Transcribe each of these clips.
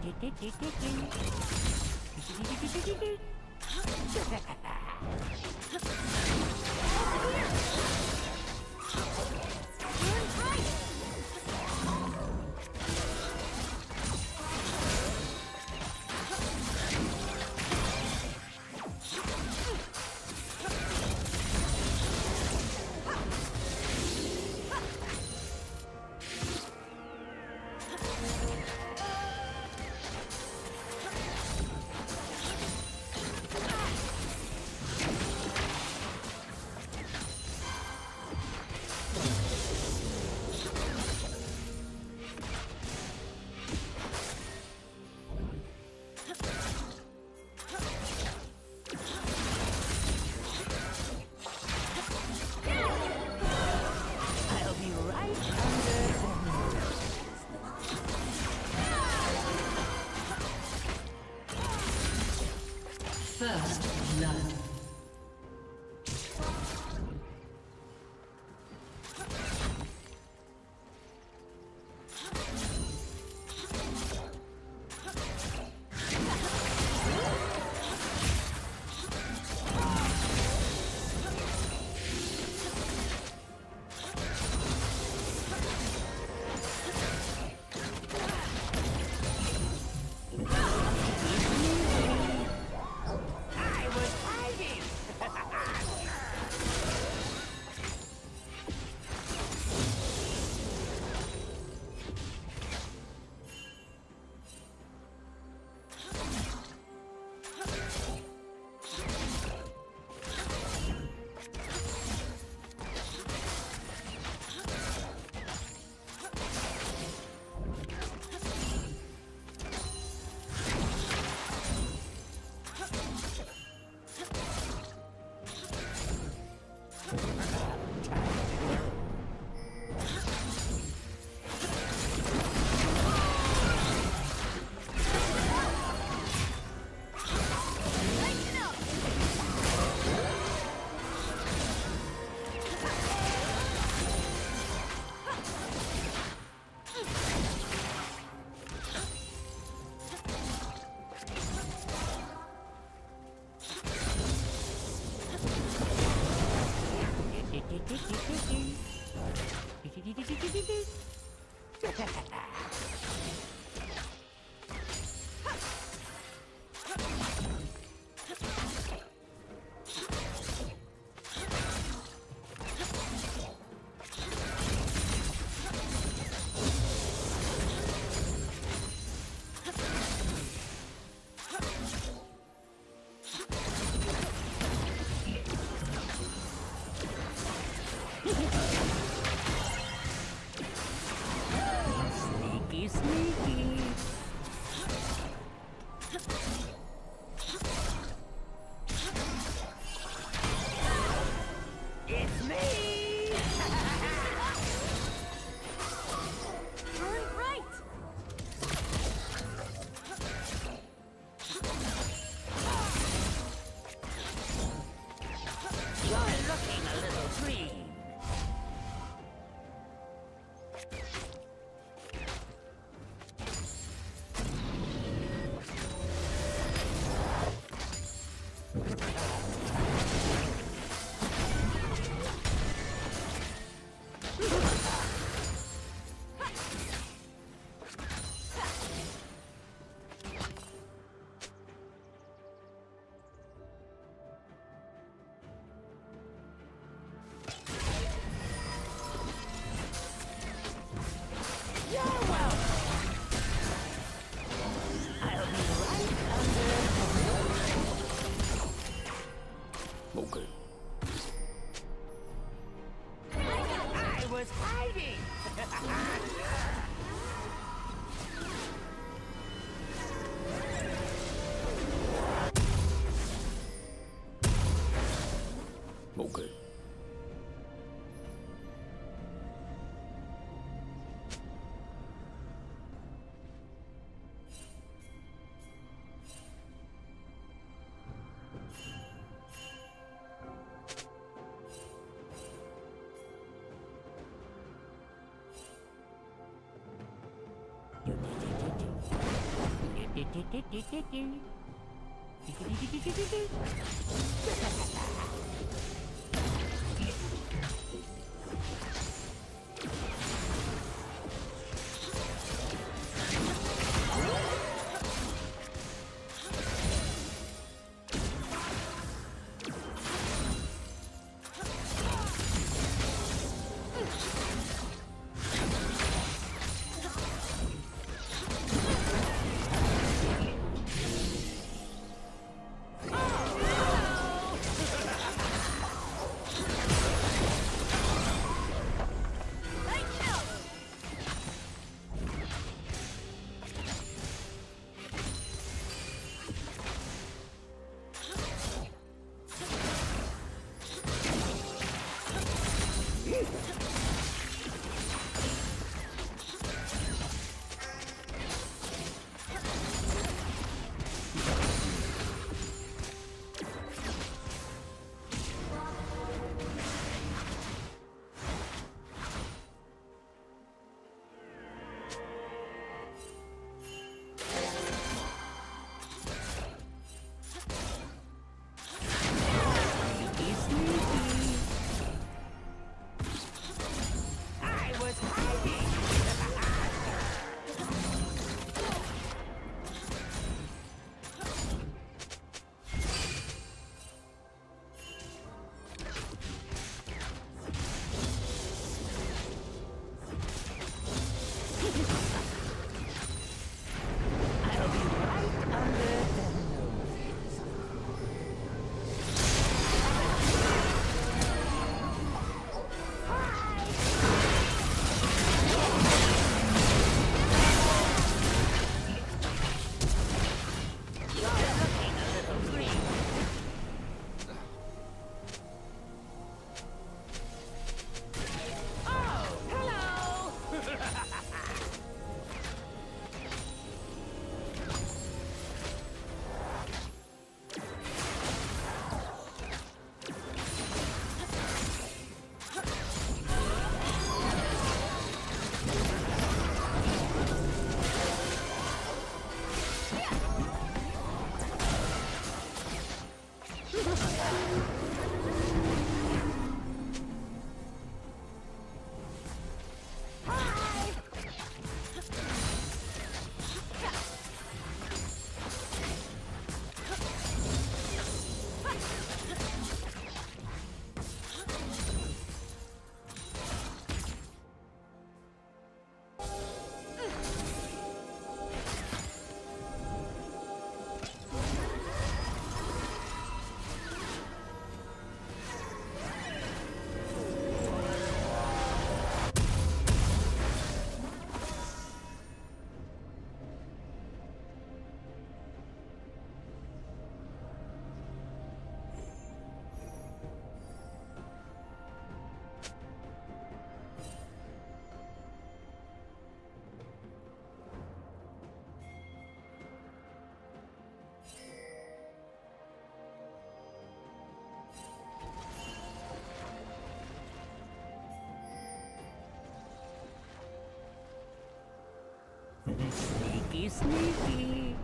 First blood. Sneaky, sneaky.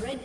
Red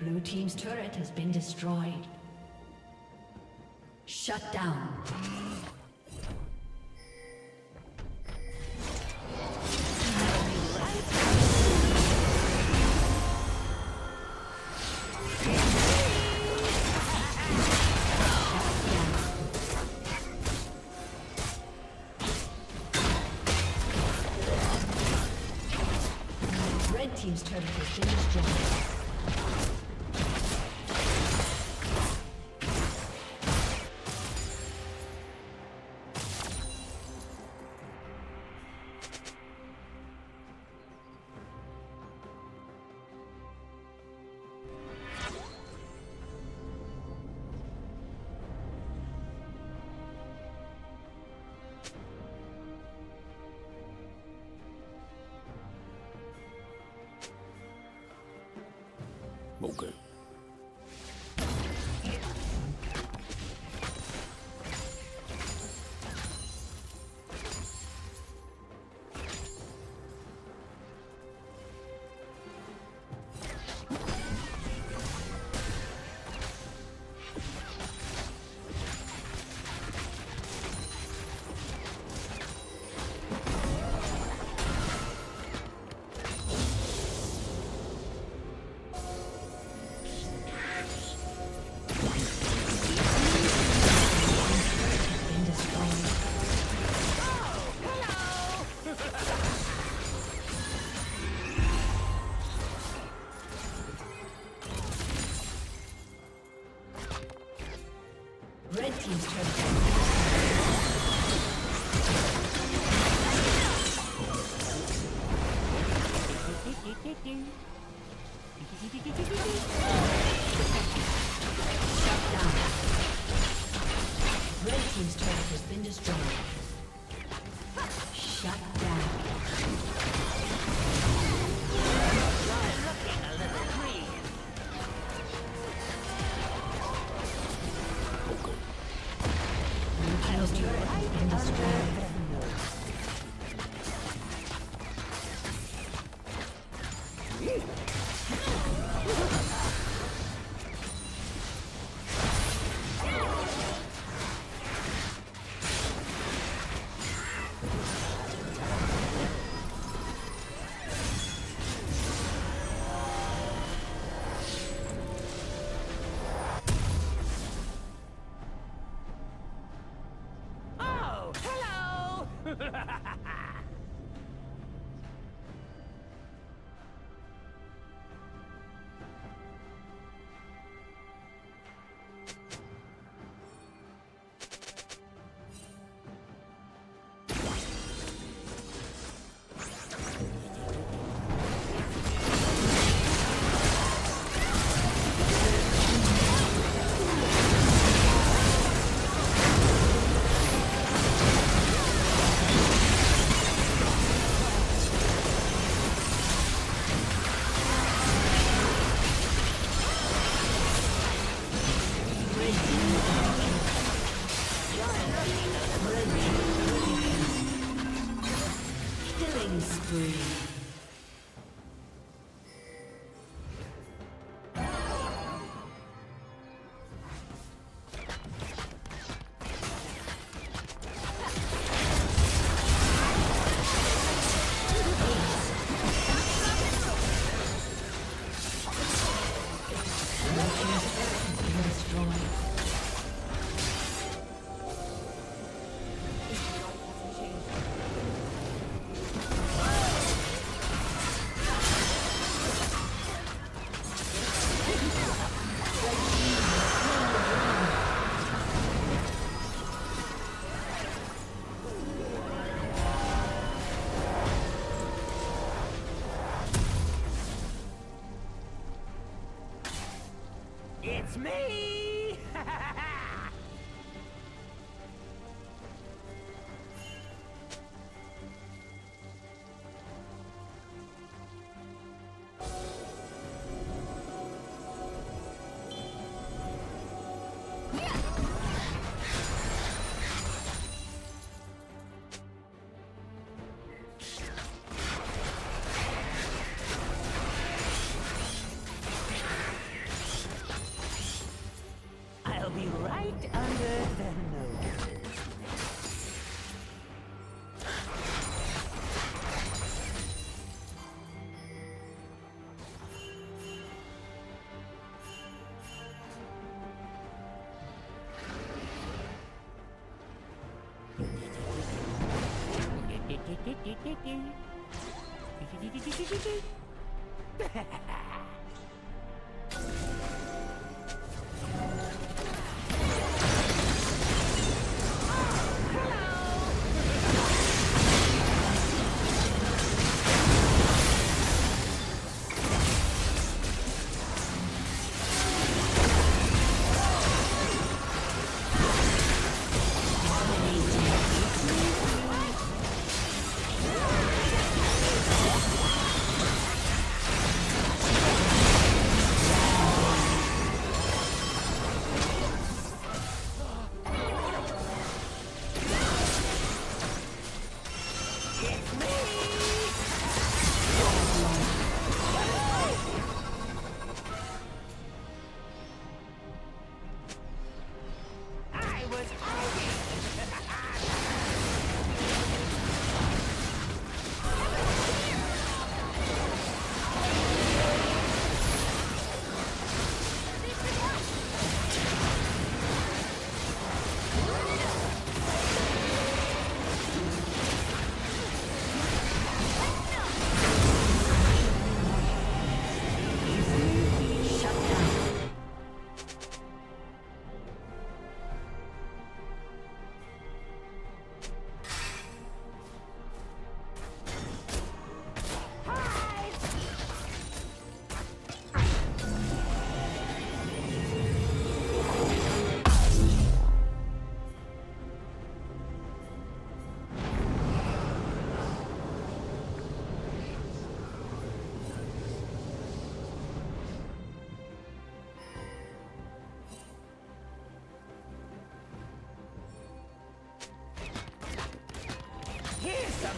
Blue team's turret has been destroyed. Shut down. Red team's turret has been destroyed. OK. It's me!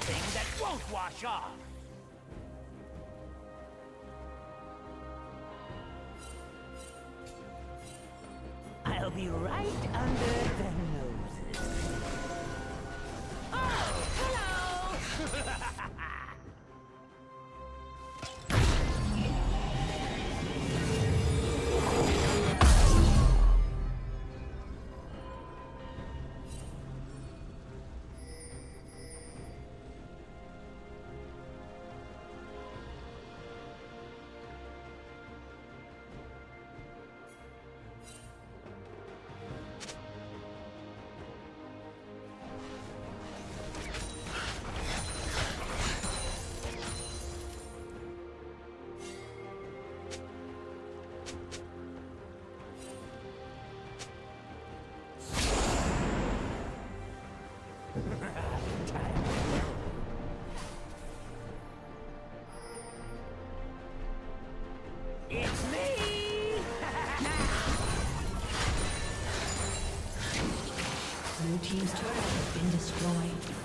something that won't wash off. I'll be right under the noses. Oh, hello! Blue team's turret has been destroyed.